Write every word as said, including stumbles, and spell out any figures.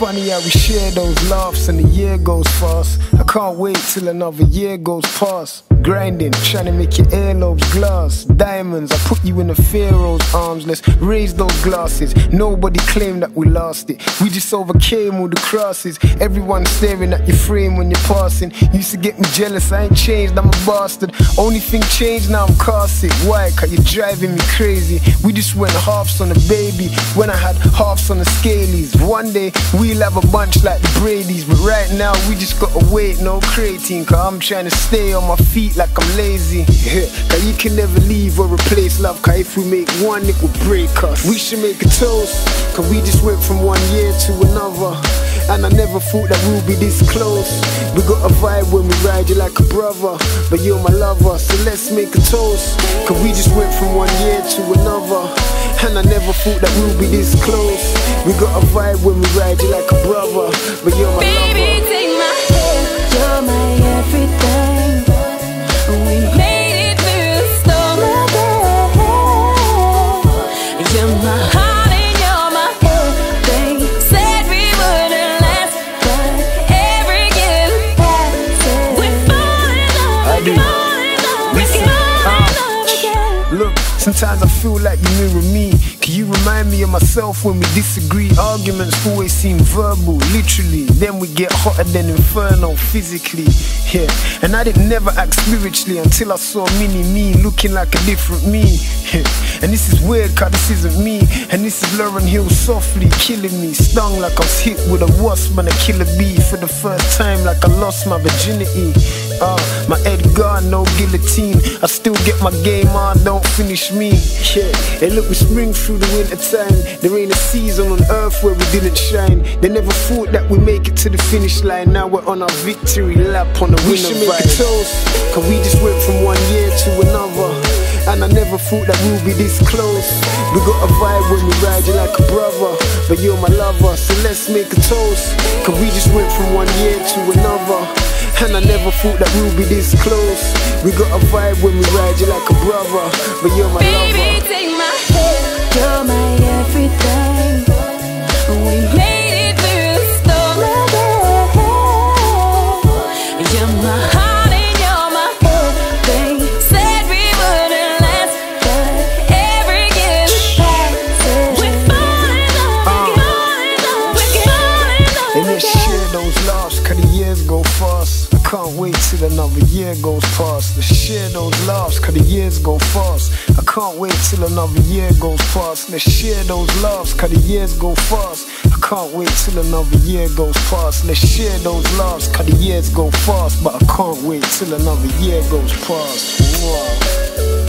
funny how we share those laughs and the year goes fast. I can't wait till another year goes past. Grinding, trying to make your earlobes glass. Diamonds, I put you in the pharaoh's arms. Let's raise those glasses. Nobody claimed that we lost it. We just overcame all the crosses. Everyone staring at your frame when you're passing. Used to get me jealous, I ain't changed, I'm a bastard. Only thing changed, now I'm car sick. Why? Cause you're driving me crazy. We just went halves on a baby when I had halves on the scalies. One day, we'll have a bunch like the Brady's. But right now, we just gotta wait, no creatine. Cause I'm trying to stay on my feet like I'm lazy. Cause you can never leave or replace love. Cause if we make one, it will break us. We should make a toast, cause we just went from one year to another. And I never thought that we'll be this close. We got a vibe when we ride, you like a brother. But you're my lover, so let's make a toast, cause we just went from one year to another. And I never thought that we'll be this close. We got a vibe when we ride, you like a brother. But you're my lover. Baby, take my hand, you're my everything. Sometimes I feel like you mirror me. Can you remind me of myself when we disagree? Arguments always seem verbal, literally. Then we get hotter than inferno, physically. Yeah, and I didn't never act spiritually until I saw mini me looking like a different me. Yeah. And this is weird, cause this isn't me. And this is Lauren Hill softly killing me. Stung like I was hit with a wasp and a killer bee. For the first time, like I lost my virginity. Uh, my head gone, no guillotine. I still get my game on, don't finish me. Yeah, and look, we spring through the winter time. There ain't a season on earth where we didn't shine. They never thought that we'd make it to the finish line. Now we're on our victory lap on the winner. We should make a toast, cause we just went from one year to another. And I never thought that we'll be this close. We got a vibe when we ride, you like a brother. But you're my lover, so let's make a toast, cause we just went from one year to another. And I never thought that we'll be this close. We got a vibe when we ride, you like a brother. But you're my Baby, lover. Baby, take my hand, you're my everything. We made it through the storm. You're my heart. Those laughs, cause the years go fast. I can't wait till another year goes past. Let's share those laughs, cause the years go fast. I can't wait till another year goes past. Let's share those laughs, cause the years go fast. I can't wait till another year goes past. Let's share those laughs, cause the years go fast. But I can't wait till another year goes past. Wow.